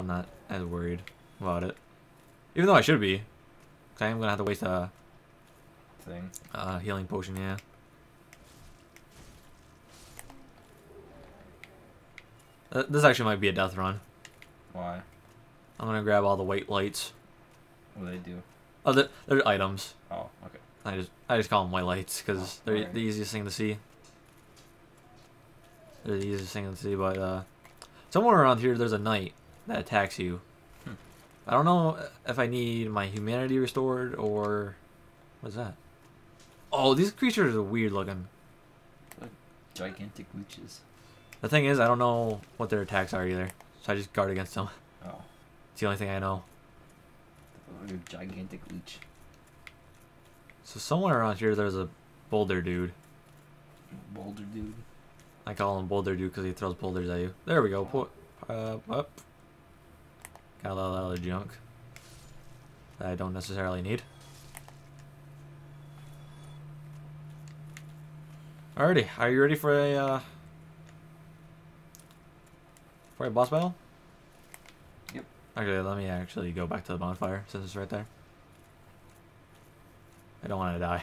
so I'm not as worried about it. Even though I should be. Because I am going to have to waste a thing. Healing potion, yeah. This actually might be a death run. Why? I'm going to grab all the white lights. What do they do? Oh, they're items. Oh, okay. I just call them white lights because they're the easiest thing to see. They're the easiest thing to see, but somewhere around here there's a knight that attacks you. Hmm. I don't know if I need my humanity restored or what's that? Oh, these creatures are weird looking. Like gigantic witches. The thing is, I don't know what their attacks are either, so I just guard against them. Oh, it's the only thing I know. A gigantic leech. So somewhere around here there's a boulder dude. Boulder dude? I call him boulder dude because he throws boulders at you. There we go. Up. Got a lot of other junk that I don't necessarily need. Alrighty, are you ready for a boss battle? Okay, let me actually go back to the bonfire, since it's right there. I don't want to die.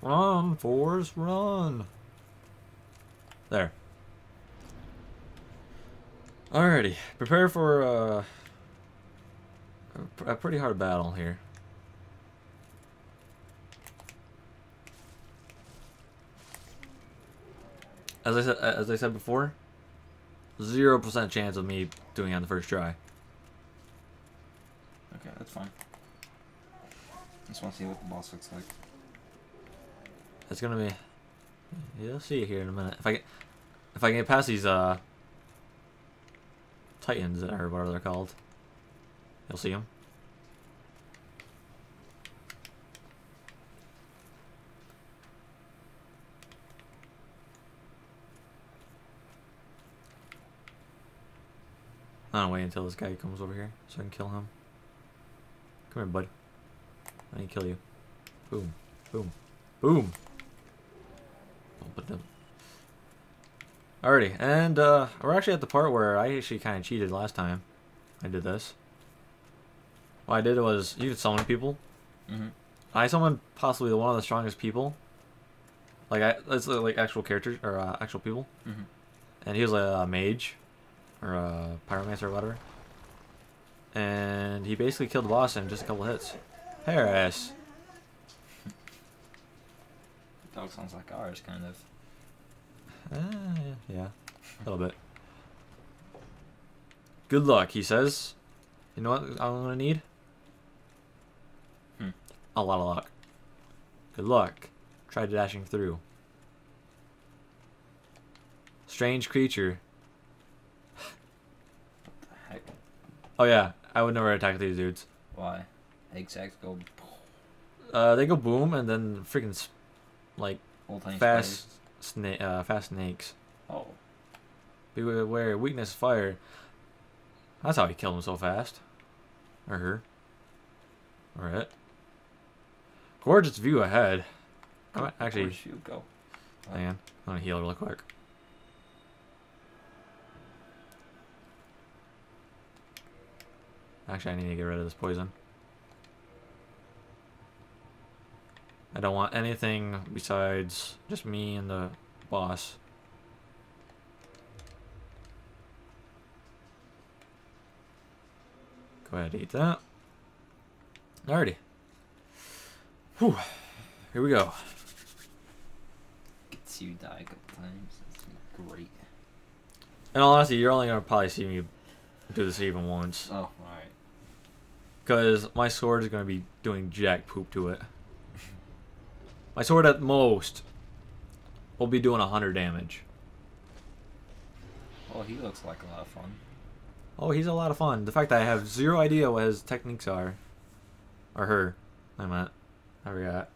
Run, Forrest, run! There. Alrighty, prepare for a pretty hard battle here. As I said before, 0% chance of me doing it on the first try. Okay, that's fine. I just want to see what the boss looks like. It's gonna be. You'll see it here in a minute. If I can get past these titans or whatever they're called, you'll see them. I'm gonna wait until this guy comes over here so I can kill him. Come here, bud. I need to kill you. Boom. Boom. Boom! Alrighty, and we're actually at the part where I actually kind of cheated last time I did this. What I did was, you could summon people. Mm-hmm. I summoned possibly one of the strongest people. Like, it's like actual characters, or actual people. Mm-hmm. And he was a mage. Or a pyromancer or whatever. And he basically killed the boss in just a couple hits. Harris! The dog sounds like ours, kind of. Yeah, a little bit. Good luck, he says. You know what I'm gonna need? A lot of luck. Good luck. Try dashing through. Strange creature. Oh yeah, I would never attack these dudes. Why? Exacts go boom. They go boom and then freaking like fast snake, fast snakes. Oh. Beware weakness fire. That's how he killed him so fast. Or her. Or it. Gorgeous view ahead. I'm actually. Where'd you go? Hang on, I'm gonna heal real quick. Actually, I need to get rid of this poison. I don't want anything besides just me and the boss. Go ahead and eat that. Alrighty. Whew. Here we go. Gets you die a couple times. That's great. And honestly, you're only going to probably see me do this even once. Oh, alright. Because my sword is going to be doing jack poop to it. My sword at most will be doing 100 damage. Well, he looks like a lot of fun. Oh, he's a lot of fun. The fact that I have zero idea what his techniques are. Or her. I forgot.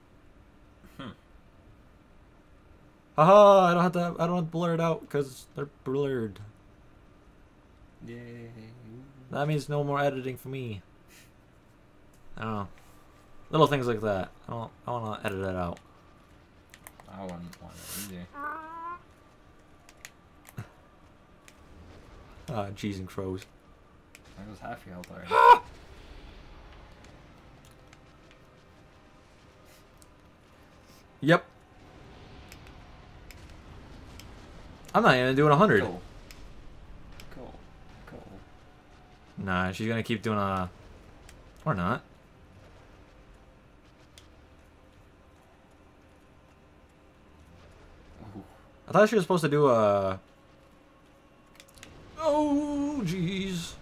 Haha, I don't have to blur it out because they're blurred. Yay. That means no more editing for me. I don't know. Little things like that. I don't want to edit that out. I wouldn't want to either. Ah, jeez and crows. I was half your health already. Yep. I'm not even doing 100. Cool. Nah, she's gonna keep doing a... Or not. Ooh. I thought she was supposed to do a... Oh, jeez.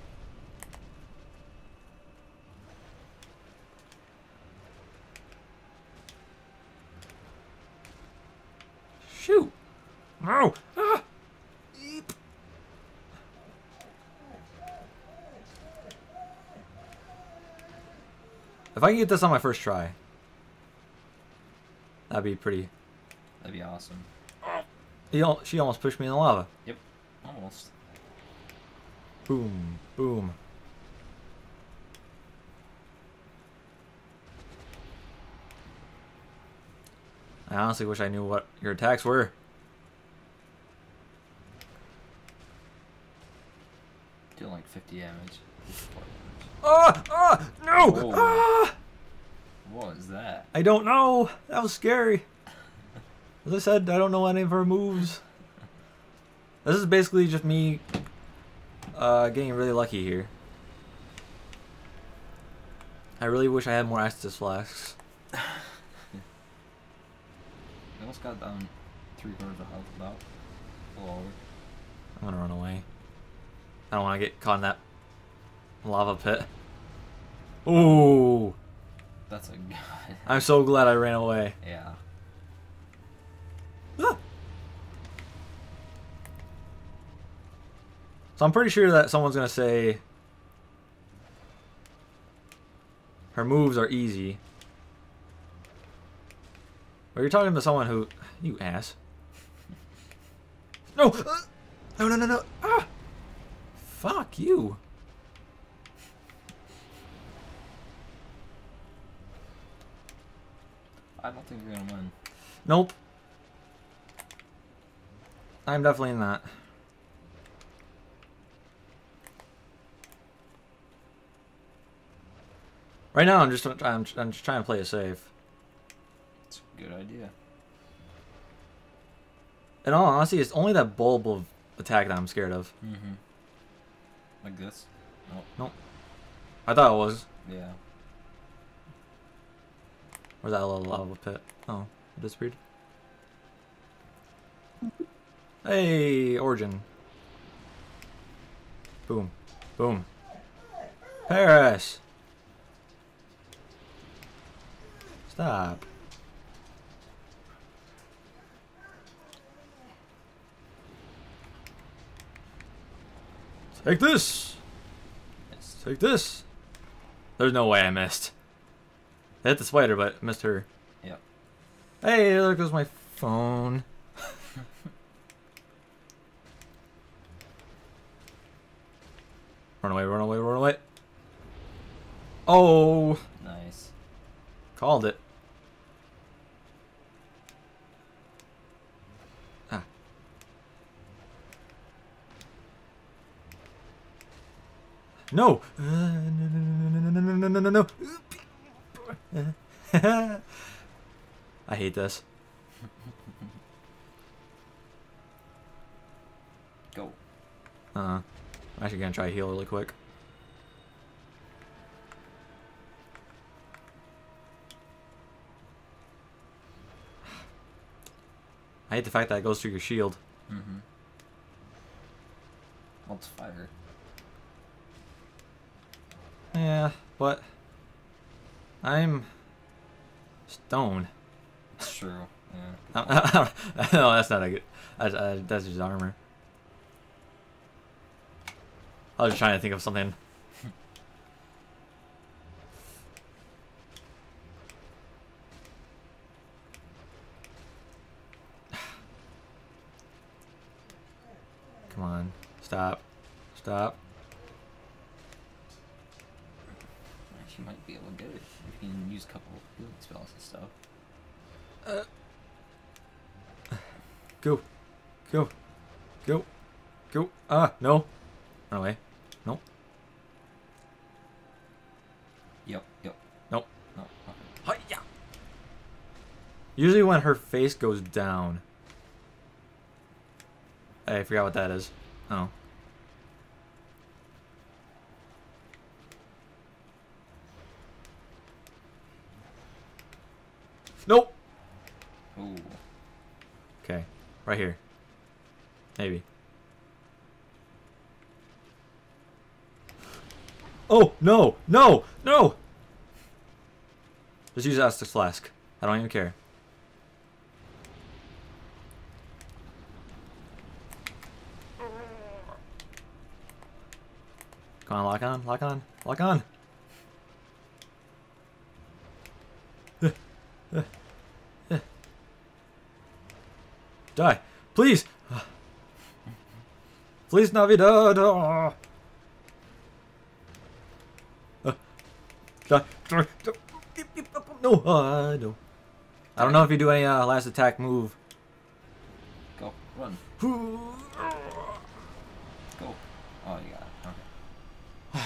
Shoot. No. Ah. Eep. If I can get this on my first try, that'd be pretty. That'd be awesome. She almost pushed me in the lava. Yep. Almost. Boom. Boom. I honestly wish I knew what your attacks were. Doing like 50 damage. Ah! Ah! No! Ah! What was that? I don't know. That was scary. As I said, I don't know any of her moves. This is basically just me getting really lucky here. I really wish I had more Estus Flasks. Almost got down 3/4 of health about. I'm gonna run away. I don't wanna get caught in that lava pit. Ooh! That's a god. I'm so glad I ran away. Yeah. Ah! So I'm pretty sure that someone's gonna say her moves are easy. Or you're talking to someone who... You ass. No! No. Ah! Fuck you. I don't think you're gonna win. Nope. I'm definitely not. Right now, I'm just trying to play it safe. Good idea. In all honesty, it's only that bulb of attack that I'm scared of. Mm-hmm. Like this? Nope. Nope. I thought it was. Yeah. Where's that little lava pit? Oh, it disappeared. Hey, origin. Boom. Boom. Paris! Stop. Take this! Missed. Take this! There's no way I missed. I hit the spider, but missed her. Yep. Hey, there goes my phone. Run away, run away, run away. Oh! Nice. Called it. No! No. I hate this. Go. I'm actually gonna try to heal really quick. I hate the fact that it goes through your shield. Mm-hmm. Well, it's fire. Yeah, but I'm stone. It's true. Yeah. No, that's not a good. That's just armor. I was just trying to think of something. Come on, stop, stop. You might be able to get it if you can use a couple of healing spells and stuff. Go. Go. Go. Go. Ah, no. Run away. Nope. Yep, yep. Nope. Nope. Okay. Hi-ya! Usually when her face goes down. Hey, I forgot what that is. Oh. Nope! Ooh. Okay. Right here. Maybe. Oh, no! No! No! Just use Estus Flask. I don't even care. Come on, lock on, lock on, lock on! Die. Please! Please, Navidad! Oh. No, no. I don't know if you do any last attack move. Go, run. Go. Oh, you got it. Okay.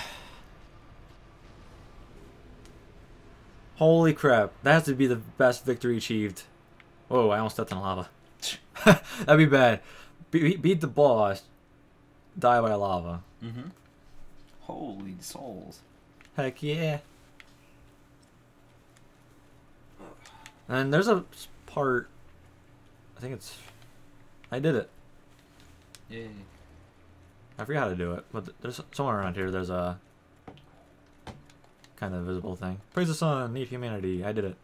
Holy crap! That has to be the best victory achieved. Whoa! I almost stepped in lava. That'd be bad. Beat the boss. Die by lava. Mm-hmm. Holy souls. Heck yeah. And there's a part, I think it's, I did it. Yay. I forgot how to do it, but there's somewhere around here, there's a kind of invisible thing. Praise the sun, need humanity, I did it.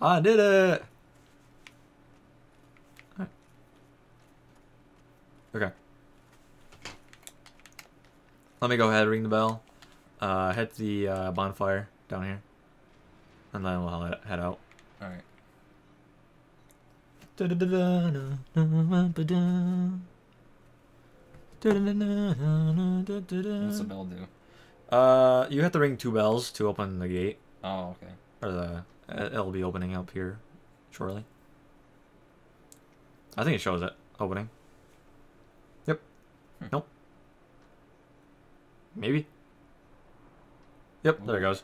I did it! Alright. Okay. Let me go ahead and ring the bell, hit the bonfire down here. And then we'll head out. Alright. What's the bell do? You have to ring 2 bells to open the gate. Oh, okay. Or it'll be opening up here shortly. I think it shows it opening. Yep. Hmm. Nope. Maybe. Yep, ooh. There it goes.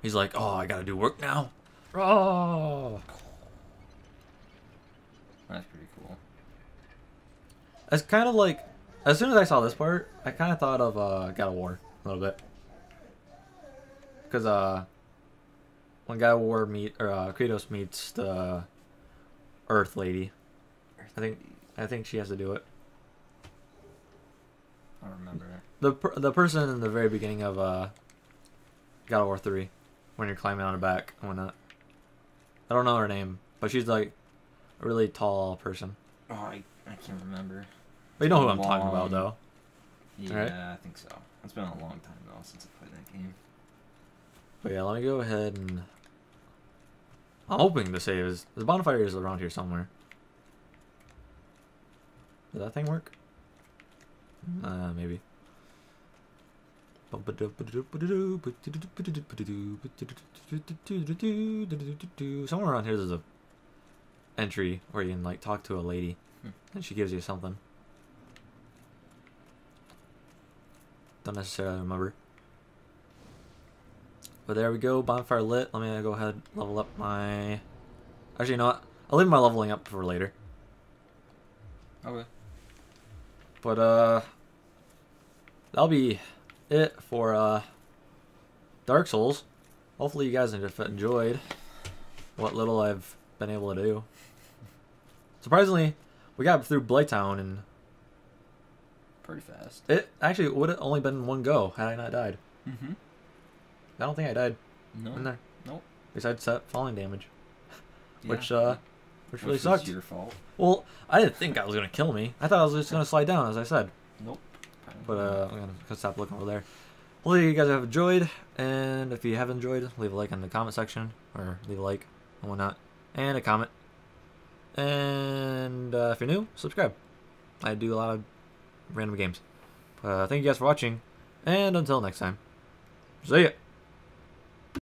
He's like, oh, I gotta do work now. Oh, that's pretty cool. It's kind of like, as soon as I saw this part, I kind of thought of God of War a little bit, because when God of War Kratos meets the Earth Lady, I think she has to do it. I don't remember. The person in the very beginning of God of War 3. When you're climbing on her back and whatnot. I don't know her name, but she's like a really tall person. Oh, I can't remember. But you know who I'm talking about, though. Yeah, right? I think so. It's been a long time, though, since I played that game. But yeah, let me go ahead and... I'm hoping the save is... The bonfire is around here somewhere. Did that thing work? Maybe. Somewhere around here, there's a entry where you can like talk to a lady, and she gives you something. Don't necessarily remember. But there we go, bonfire lit. Let me go ahead, level up my. Actually, you know what? I'll leave my leveling up for later. Okay. But that'll be it for Dark Souls. Hopefully you guys enjoyed what little I've been able to do. Surprisingly, we got through Blighttown and pretty fast. It actually would have only been 1 go had I not died. Mm-hmm. I don't think I died. No. In there. Nope. Besides falling damage, yeah. which really sucked. Your fault. Well, I didn't think I was gonna kill me. I thought I was just gonna slide down, as I said. Nope. But I'm going to stop looking over there. Hopefully you guys have enjoyed. And if you have enjoyed, leave a like in the comment section. Or leave a like and whatnot. And a comment. And if you're new, subscribe. I do a lot of random games. But thank you guys for watching. And until next time. See ya.